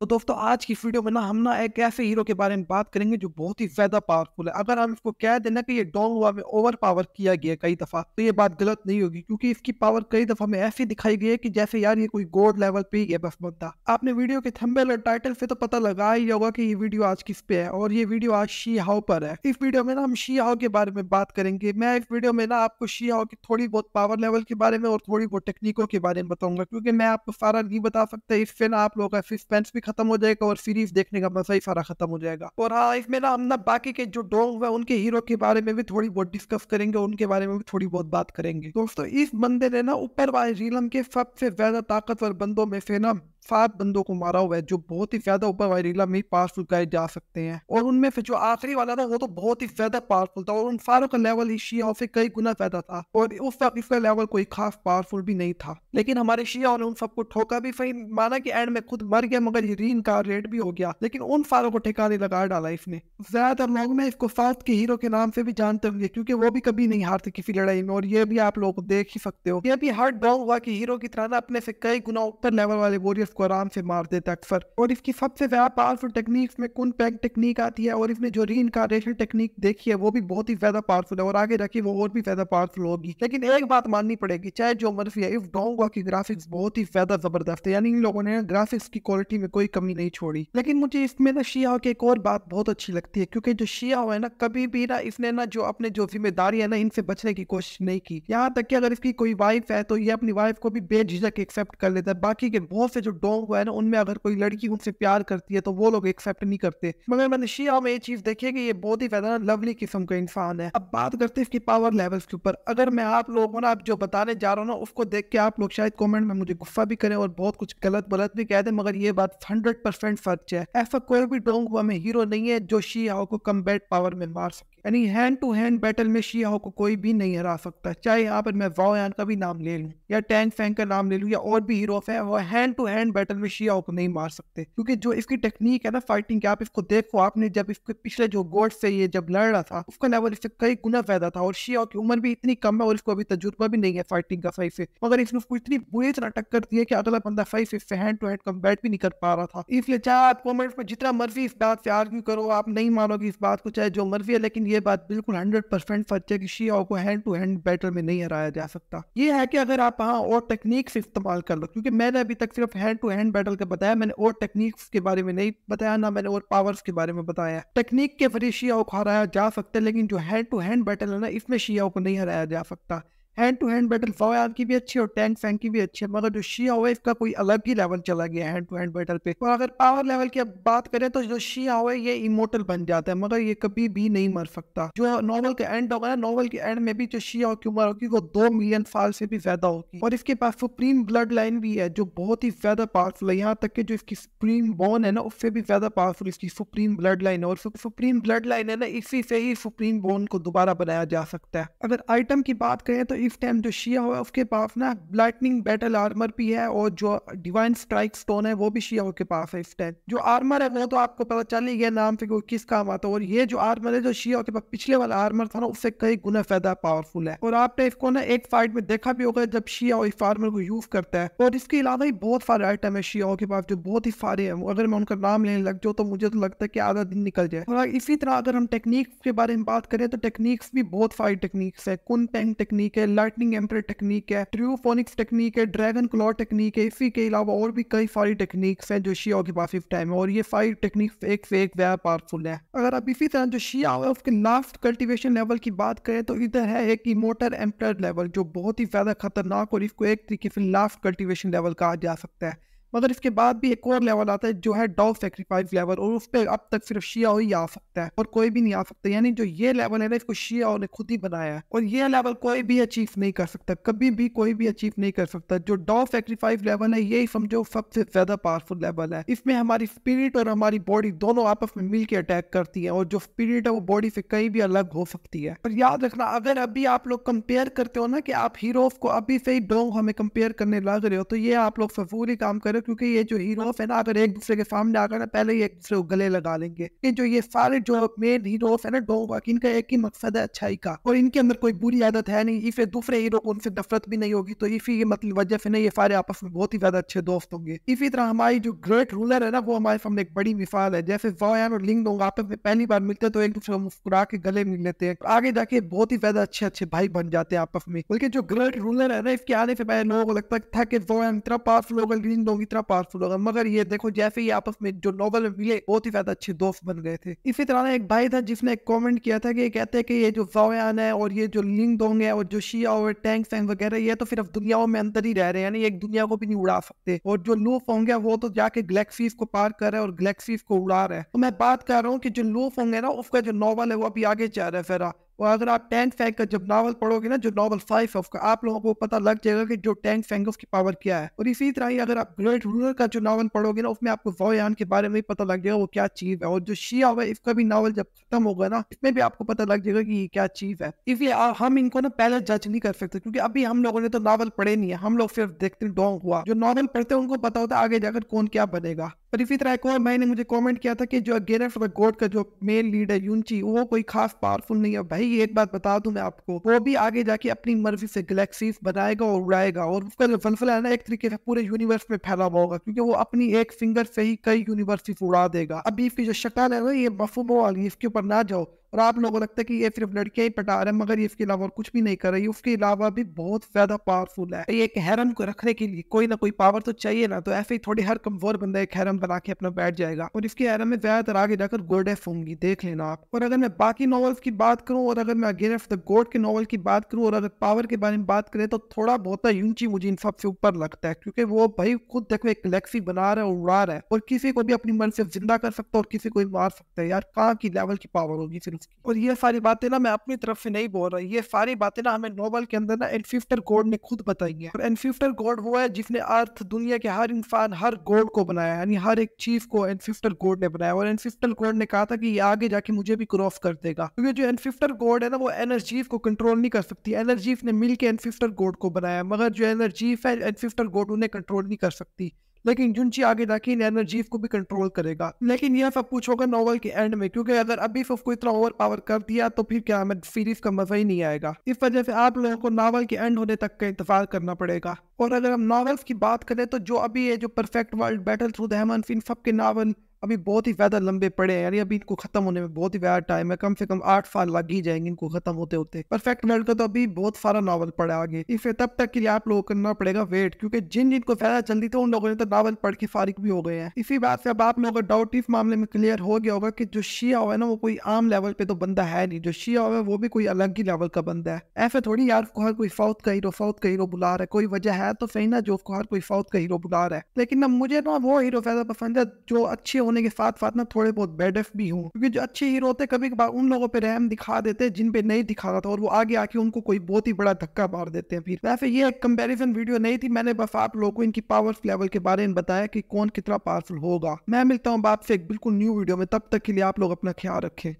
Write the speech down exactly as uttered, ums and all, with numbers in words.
तो दोस्तों आज की वीडियो में ना हम ना एक ऐसे हीरो के बारे में बात करेंगे जो बहुत ही ज्यादा पावरफुल है। अगर हम इसको कह देना कि ये डोंगहुआ में ओवर पावर किया गया कई दफा तो ये बात गलत नहीं होगी, क्योंकि इसकी पावर कई दफा में ऐसी दिखाई गई है कि जैसे यार ये कोई गॉड लेवल पे ही है बस बंदा। आपने वीडियो के थंबनेल और टाइटल से तो पता लगा ही होगा कि ये वीडियो आज किस पे है, और ये वीडियो आज शी हाओ पर है। इस वीडियो में ना हम शी हाओ के बारे में बात करेंगे। मैं इस वीडियो में ना आपको शी हाओ की थोड़ी बहुत पावर लेवल के बारे में और थोड़ी बहुत टेक्निकों के बारे में बताऊंगा, क्योंकि मैं आपको सारा नहीं बता सकता। इससे ना आप लोग का सस्पेंस खत्म हो जाएगा और सीरीज देखने का मजा ही सारा खत्म हो जाएगा। और हाँ, इसमें ना हम ना बाकी के जो डोंग है उनके हीरो के बारे में भी थोड़ी बहुत डिस्कस करेंगे, उनके बारे में भी थोड़ी बहुत बात करेंगे। दोस्तों इस बंदे ने ना ऊपर वाले रीलम के सबसे ज्यादा ताकतवर बंदों में से ना सात बंदों को मारा हुआ है, जो बहुत ही ज्यादा ऊपर वाली रीला में पावरफुल कहे जा सकते हैं। और उनमें से जो आखिरी वाला था वो तो बहुत ही ज्यादा पावरफुल था, और उन सारों का लेवल ही शी हाओ से कई गुना ज्यादा था, और उस वक्त इसका लेवल कोई खास पावरफुल भी नहीं था। लेकिन हमारे शी हाओ ने उन सबको ठोका भी सही, माना कि एंड में खुद मर गया, मगर रीन का रेट भी हो गया, लेकिन उन सारों को ठिकाने लगा डाला इसने। ज्यादातर लोग में इसको साउथ के हीरो के नाम से भी जानते होंगे, क्योंकि वो भी कभी नहीं हारते किसी लड़ाई में, और ये भी आप लोग देख ही सकते हो। ये भी हर डोंगहुआ के हीरो की तरह अपने से कई गुना ऊपर लेवल वाले वॉरियर्स को आराम से मार देता अक्सर। और इसकी सबसे ज्यादा पावरफुल टेक्निक्स में कुन पैक टेक्निक आती है, और इसमें जो रीइनकार्नेशन टेक्निक देखी है वो भी बहुत ही ज्यादा पावरफुल है, और आगे रखी वो और भी ज्यादा पावरफुल होगी। लेकिन एक बात माननी पड़ेगी, चाहे जो मर्जी है, इस डोंगहुआ की ग्राफिक्स बहुत ही ज्यादा जबरदस्त है, यानी इन लोगों ने ग्राफिक्स की क्वालिटी में कोई कमी नहीं छोड़ी। लेकिन मुझे इसमें ना शी हाओ की एक और बात बहुत अच्छी लगती है, क्योंकि जो शी हाओ है ना कभी भी ना इसने ना जो अपने जो जिम्मेदारी है ना इनसे बचने की कोशिश नहीं की। यहाँ तक कि अगर इसकी कोई वाइफ है तो ये अपनी वाइफ को भी बेझिझक एक्सेप्ट कर लेता है। बाकी के बहुत से जो हुआ है ना उनमें अगर कोई लड़की उनसे प्यार करती है तो वो लोग एक्सेप्ट नहीं करते, मगर मैंने शी हाओ में ये चीज देखी कि ये बहुत ही ज्यादा लवली किस्म का इंसान है। अब बात करते हैं इसकी पावर लेवल्स के ऊपर। अगर मैं आप लोगों को ना आप जो बताने जा रहा हूँ ना उसको देख के आप लोग शायद कमेंट में मुझे गुस्सा भी करें और बहुत कुछ गलत गलत भी कह दें, मगर ये बात हंड्रेड परसेंट सच है। ऐसा कोई भी डोंगहुआ में हीरो नहीं है जो शी हाओ को कम्बैट पावर में मार सके, यानी हैंड टू हैंड बैटल में शी हाओ को कोई भी नहीं हरा सकता। चाहे यहाँ पर मैं वाओ यान का भी नाम ले लूँ या टैंक सैंक का नाम ले लूँ या और भी हीरो है, वो हैंड टू हैंड बैटल में शी हाओ को नहीं मार सकते, क्योंकि जो इसकी टेक्निक है ना फाइटिंग की, आप इसको देखो, आपने जब इसके पिछले जो गॉड से ये जब लड़ रहा था उसका लेवल इससे कई गुना ज्यादा था, और शी हाओ की उम्र भी इतनी कम है और इसको अभी तजुर्बा भी नहीं है फाइटिंग का सही से, मगर इसने उसको इतनी बुरी तरह टक्कर दी है कि अगला बंदा सही से हैंड टू हैंड कम्बैट भी नहीं कर पा रहा था। इसलिए चाहे आप कॉमेंट में जितना मर्जी इस बात से आर्ग्यू करो, आप नहीं मानोगे इस बात को, चाहे जो मर्जी है, लेकिन ये बात बिल्कुल हंड्रेड परसेंट सच है कि शी हाओ को हैंड टू हैंड बैटल में नहीं हराया जा सकता। ये है कि अगर आप हाँ और टेक्निक से इस्तेमाल कर लो, क्योंकि मैंने अभी तक सिर्फ हैंड टू हैंड बैटल का बताया, मैंने और टेक्निक्स के बारे में नहीं बताया, ना मैंने और पावर्स के बारे में बताया। टेक्निक के जरिए शी हाओ को हराया जा सकता है, लेकिन जो हैंड टू हैंड बैटल है ना इसमें शी हाओ को नहीं हराया जा सकता। हैंड टू हैंड बैटल वाओ यान की भी अच्छी और टैंक सैंक की भी अच्छी है, मगर जो शी हाओ है इसका कोई अलग ही लेवल चला गया हैंड टू हैंड बैटल पे। और अगर पावर लेवल की बात करें तो जो शी हाओ है ये इमोर्टल बन जाता है, मगर ये कभी भी नहीं मर सकता। जो नॉवल का एंड होगा ना, नॉवल के एंड में भी जो शी हाओ की उम्र होगी वो दो मिलियन साल से भी ज्यादा होगी, और इसके पास सुप्रीम ब्लड लाइन भी है जो बहुत ही ज्यादा पावरफुल है। यहाँ तक कि जो इसकी सुप्रीम बोन है ना उससे भी ज्यादा पावरफुल इसकी सुप्रीम ब्लड लाइन है, और सुप्रीम ब्लड लाइन है ना इसी से ही सुप्रीम बोन को दोबारा बनाया जा सकता है। अगर आइटम की बात करें तो इस टाइम जो शी हाओ है उसके पास ना ब्लाइटनिंग बैटल आर्मर भी है, और जो डिवाइन स्ट्राइक स्टोन है वो भी शी हाओ के पास है। इस टाइम जो आर्मर है वो तो आपको पता चल ही गया नाम से किस काम आता है, और ये जो आर्मर है जो शी हाओ के पास पिछले वाला आर्मर था ना उससे कई गुना ज्यादा पावरफुल है, और आपने इसको ना एक फाइट में देखा भी होगा जब शी हाओ इस आर्मर को यूज करता है। और इसके अलावा ही बहुत सारे आइटम है शी हाओ के पास जो बहुत ही सारे है, अगर मैं उनका नाम लेने लग जाऊँ तो मुझे तो लगता है कि आधा दिन निकल जाए। और इसी तरह अगर हम टेक्निक्स के बारे में बात करें तो टेक्निक्स भी बहुत सारी टेक्निक्स है। कुन पैंग टेक्निक है, लाइटनिंग एम्पर टेक्निक है, ट्रियोफोनिक्स टेक्निक है, ड्रैगन क्लॉ टेक्निक है, इसी के अलावा और भी कई सारी टेक्निक्स हैं जो शी हाओ के पास इस टाइम है, और ये सारी टेक्निक्स एक से एक ज्यादा पावरफुल है। अगर आप इसी तरह जो शी हाओ है उसके लास्ट कल्टीवेशन लेवल की बात करें तो इधर है एक इमोर्टल एम्पर लेवल जो बहुत ही ज्यादा खतरनाक, और इसको एक तरीके से लास्ट कल्टीवेशन लेवल कहा जा सकता है। मगर इसके बाद भी एक और लेवल आता है जो है डॉ सेक्रीफाइस लेवल, और उस पर अब तक सिर्फ शी हाओ ही आ सकता है और कोई भी नहीं आ सकता, यानी जो ये लेवल है ना इसको शी हाओ ने खुद ही बनाया है, और ये लेवल कोई भी अचीव नहीं कर सकता, कभी भी कोई भी अचीव नहीं कर सकता। जो डॉ सेक्रीफाइस लेवल है यही समझो सबसे ज्यादा पावरफुल लेवल है। इसमें हमारी स्पिरिट और हमारी बॉडी दोनों आपस में मिल के अटैक करती है, और जो स्पिरिट है वो बॉडी से कहीं भी अलग हो सकती है। और याद रखना, अगर अभी आप लोग कंपेयर करते हो ना कि आप हीरोज को अभी से ही डोंगहुआ में कंपेयर करने लग रहे हो, तो ये आप लोग फजूल ही काम करें, क्योंकि ये जो हीरोज है ना, अगर एक दूसरे के सामने आकर ना पहले ही एक दूसरे को गले लगा लेंगे। जो ये सारे जो मेन हीरोज है ना डोंगहुआ, इनका एक ही मकसद है अच्छाई का, और इनके अंदर कोई बुरी आदत है नहीं। इसे दूसरे हीरो को उनसे नफरत भी नहीं होगी, तो इसी मतलब वजह से ना ये सारे आपस में बहुत ही ज्यादा अच्छे दोस्त होंगे। इसी तरह हमारी जो ग्रेट रूलर है ना, वो हमारे सामने एक बड़ी मिसाल है। जैसे वाओ यान और लिंग डोंग आपस में पहली बार मिलते हैं तो एक दूसरे को मुस्कुरा के गले मिल लेते हैं, आगे जाके बहुत ही ज्यादा अच्छे अच्छे भाई बन जाते हैं आपस में। बल्कि जो ग्रेट रूलर है ना, इसके आने से पहले लोगों को लगता था कि वाओ यान इतना पावरफुल होगा, लिंग डोंग इतना पावरफुल होगा, मगर ये देखो जैसे ही आपस में जो नॉवल में मिले बहुत ही ज्यादा अच्छे दोस्त बन गए थे। इसी तरह एक भाई था जिसने एक कमेंट किया था कि ये कहते हैं कि ये जो वाओ यान है और ये जो लिंग डोंग है और जो शी हाओ और टैंक सैंक वगैरह, ये तो फिर अब दुनियाओं में अंदर ही रह रहे हैं, यानी एक दुनिया को भी नहीं उड़ा सकते। और जो लूफोंग है वो तो जाके गैलेक्सीज को पार कर रहा है और गैलेक्सीज को उड़ा रहा है। तो मैं बात कर रहा हूँ कि जो लूफोंग है ना, उसका जो नॉवल है वो अभी आगे जा रहा है फिर। और अगर आप टैंक सैंक का जब नावल पढ़ोगे ना, जो नावल फाइव है उसका, आप लोगों को पता लग जाएगा कि जो टैंक सैंक उसकी पावर क्या है। और इसी तरह ही अगर आप ग्रेट रूलर का जो नावल पढ़ोगे ना, उसमें आपको वाओ यान के बारे में पता लग जाएगा वो क्या चीज है। और जो शी हाओ है, इसका भी नावल जब खत्म होगा ना, इसमें भी आपको पता लग जाएगा कि ये क्या चीज है। इसलिए हम इनको ना पहले जज नहीं कर सकते, क्योंकि अभी हम लोगों ने तो नावल पढ़े नहीं है, हम लोग सिर्फ देखते हैं डोंगहुआ। जो नावल पढ़ते हैं उनको पता होता है आगे जाकर कौन क्या बनेगा। पर इसी तरह एक और भाई ने मुझे कमेंट किया था कि जो अगेंस्ट द गॉड का जो मेन लीड है यून ची, वो कोई खास पावरफुल नहीं है। भाई एक बात बता दूं मैं आपको, वो भी आगे जाके अपनी मर्जी से गैलेक्सीज बनाएगा और उड़ाएगा, और उसका जो फलसफा है ना एक तरीके से पूरे यूनिवर्स में फैला हुआ होगा, क्योंकि वो अपनी एक फिंगर से ही कई यूनिवर्सिस उड़ा देगा। अभी इसकी जो शक्ल है ना, ये मफहूम वाली, इसके ऊपर ना जाओ। और आप लोगों को लगता है कि ये सिर्फ लड़कियां ही पटा रहे हैं, मगर ये इसके अलावा और कुछ भी नहीं कर रही है। उसके अलावा भी बहुत ज्यादा पावरफुल है। ये एक हैरम को रखने के लिए कोई ना कोई पावर तो चाहिए ना, तो ऐसे ही थोड़ी हर कमजोर बंदा एक हैरम बना के अपना बैठ जाएगा, और इसके हैरम में ज्यादातर आगे जाकर गोडेफ होंगी, देख लेना आप। और अगर मैं बाकी नॉवेल्स की बात करूँ, और अगर मैं अगेंस्ट द गॉड के नॉवेल की बात करूँ, और अगर पावर के बारे में बात करें, तो थोड़ा बहुत यून ची मुझे इन सबसे ऊपर लगता है, क्योंकि वो भाई खुद देखो एक गैलेक्सी बना रहा है और उड़ा रहा है, और किसी को भी अपनी मन से जिंदा कर सकता है और किसी को भी मार सकता है। यार कहाँ की लेवल की पावर होगी। और ये सारी बातें ना मैं अपनी तरफ से नहीं बोल रहा, ये सारी बातें ना हमें नॉवल के अंदर ना एनफिफ्टर गॉड ने खुद बताई है। और एनफिफ्टर गॉड वो है जिसने अर्थ, दुनिया के हर इंसान, हर गॉड को बनाया, यानी हर एक चीज को एनफिफ्टर गॉड ने बनाया। और एनफिफ्टर गॉड ने कहा था कि ये आगे जाके मुझे भी क्रॉस कर देगा, क्योंकि जो एनफिफ्टर गॉड है ना वो एनर्जीफ को कंट्रोल नहीं कर सकती। एनर्जीफ ने मिलकर एनफिफ्टर गॉड को बनाया, मगर जो एनर्जीफ है एनफिफ्टर गॉड उन्हें कंट्रोल नहीं कर सकती, लेकिन युन ची आगे जाके इन एनर्जीज को भी कंट्रोल करेगा। लेकिन यह सब कुछ होगा नॉवल के एंड में, क्योंकि अगर अभी सबको इतना ओवर पावर कर दिया तो फिर क्या हमें सीरीज का मजा ही नहीं आएगा। इस वजह से आप लोगों को नॉवल के एंड होने तक का इंतजार करना पड़ेगा। और अगर हम नॉवेल्स की बात करें, तो जो अभी ये जो perfect world, battle through the heavens, इन सब के नावल अभी बहुत ही ज्यादा लंबे पड़े हैं, यानी अभी इनको खत्म होने में बहुत ही ज्यादा टाइम है, कम से कम आठ साल लग ही जाएंगे इनको खत्म होते होते। परफेक्ट वर्ल्ड का तो अभी बहुत सारा नावल पड़ा आगे, इसे तब तक के लिए आप लोगों को करना पड़ेगा वेट, क्योंकि जिन जिनको फायदा जल्दी था उन लोगों ने तो नावल पढ़ के फारिग भी हो गए हैं। इसी बात से अब आप लोगों का डाउट इस मामले में क्लियर हो गया होगा कि जो शी हाओ है ना वो कोई आम लेवल पे तो बंदा है नहीं, जो शी हाओ है वो भी कोई अलग ही लेवल का बंदा है। ऐसा थोड़ी यार हर कोई साउथ का हीरो साउथ का हीरो बुला रहा है, कोई वजह है तो सही ना जो हर कोई साउथ का हीरो बुला रहा है। लेकिन ना मुझे ना वो हीरो फायदा पसंद है जो अच्छे होने के साथ साथ ना थोड़े बहुत बेडफ भी हूँ, क्योंकि जो अच्छे हीरो होते कभी कभार उन लोगों पे रहम दिखा देते हैं जिन पे नहीं दिखा रहा था, और वो आगे आके उनको कोई बहुत ही बड़ा धक्का मार देते हैं। फिर वैसे ये एक कंपैरिजन वीडियो नहीं थी, मैंने बस आप लोगों को इनकी पावर लेवल के बारे में बताया कि कौन कितना पावरफुल होगा। मैं मिलता हूँ आपसे एक बिल्कुल न्यू वीडियो में, तब तक के लिए आप लोग अपना ख्याल रखें।